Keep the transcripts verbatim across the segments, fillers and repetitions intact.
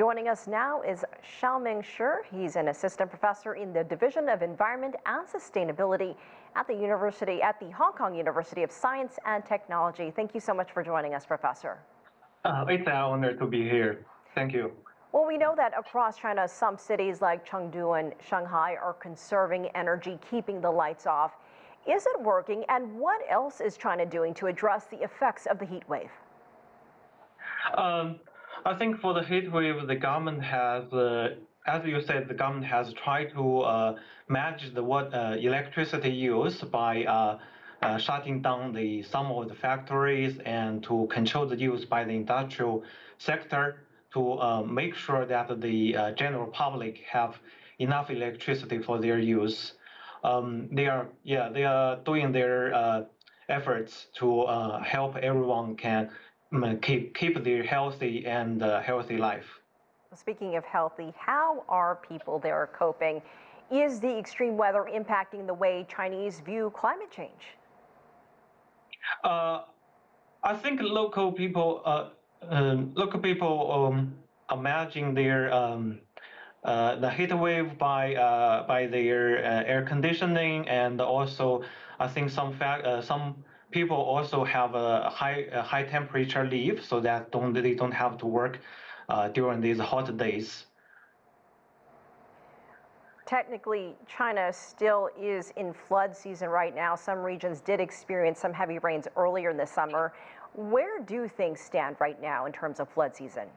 Joining us now is Xiaoming Shi. He's an assistant professor in the Division of Environment and Sustainability at the University at the Hong Kong University of Science and Technology. Thank you so much for joining us, Professor. Uh, it's an honor to be here. Thank you. Well, we know that across China, some cities like Chengdu and Shanghai are conserving energy, keeping the lights off. Is it working, and what else is China doing to address the effects of the heat wave? Um, I think for the heat wave, the government has, uh, as you said, the government has tried to uh, manage the what uh, electricity use by uh, uh, shutting down the some of the factories and to control the use by the industrial sector to uh, make sure that the uh, general public have enough electricity for their use. Um, they are, yeah, they are doing their uh, efforts to uh, help everyone can keep keep their healthy and uh, healthy life. Speaking of healthy, how are people there coping? Is the extreme weather impacting the way Chinese view climate change? Uh, I think local people, uh, um, local people, um, imagine their. Um, Uh, the heat wave by uh, by their uh, air conditioning, and also I think some fact uh, some people also have a high a high temperature leave, so that don't they don't have to work uh, during these hot days. Technically, China still is in flood season right now. Some regions did experience some heavy rains earlier in the summer. Where do things stand right now in terms of flood season?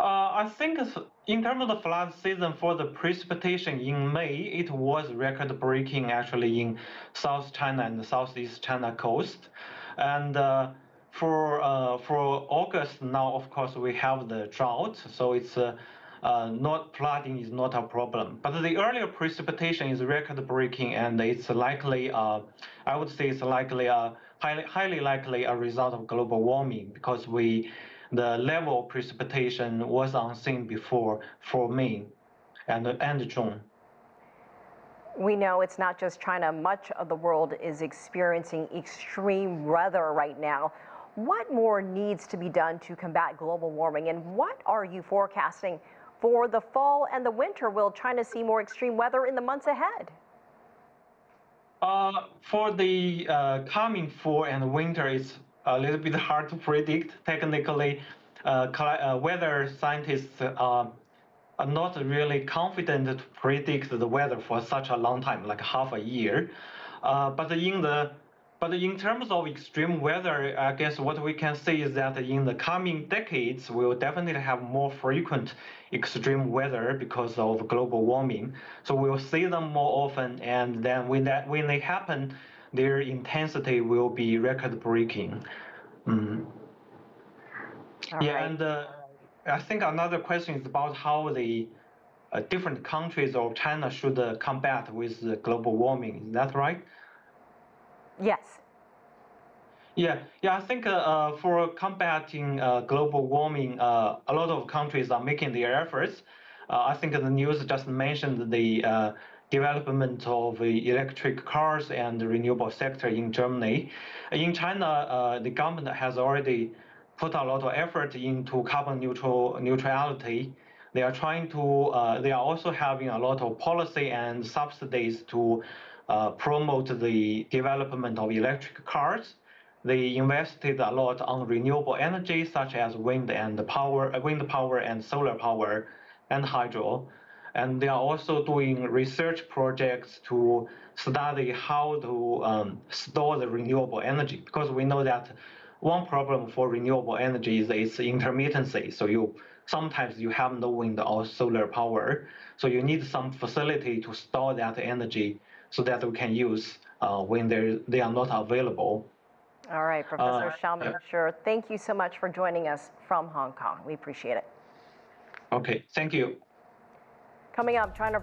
Uh, I think in terms of the flood season for the precipitation in May, it was record-breaking actually in South China and the Southeast China coast. And uh, for uh, for August now, of course, we have the drought, so it's uh, uh, not flooding is not a problem. But the earlier precipitation is record-breaking, and it's likely, uh, I would say, it's likely a highly highly likely a result of global warming, because we. The level of precipitation was unseen before for May and, and June. We know it's not just China. Much of the world is experiencing extreme weather right now. What more needs to be done to combat global warming, and what are you forecasting for the fall and the winter? Will China see more extreme weather in the months ahead? Uh, for the uh, coming fall and winter, it's a little bit hard to predict. Technically, uh, uh, weather scientists uh, are not really confident to predict the weather for such a long time, like half a year. Uh, but in the but in terms of extreme weather, I guess what we can say is that in the coming decades, we will definitely have more frequent extreme weather because of global warming. So we will see them more often, and then when that when they happen, their intensity will be record-breaking. Mm. Yeah, right. And uh, I think another question is about how the uh, different countries of China should uh, combat with uh, global warming. Is that right? Yes. Yeah, yeah. I think uh, uh, for combating uh, global warming, uh, a lot of countries are making their efforts. Uh, I think the news just mentioned the. Uh, development of electric cars and the renewable sector in Germany. In China, uh, the government has already put a lot of effort into carbon neutral neutrality. They are trying to, uh, they are also having a lot of policy and subsidies to uh, promote the development of electric cars. They invested a lot on renewable energy, such as wind and power, wind power and solar power and hydro. And they are also doing research projects to study how to um, store the renewable energy, because we know that one problem for renewable energy is its intermittency. So you sometimes you have no wind or solar power, so you need some facility to store that energy so that we can use uh, when they are not available. All right, Professor uh, Xiaoming Shi, thank you so much for joining us from Hong Kong. We appreciate it. Okay, thank you. Coming up, China.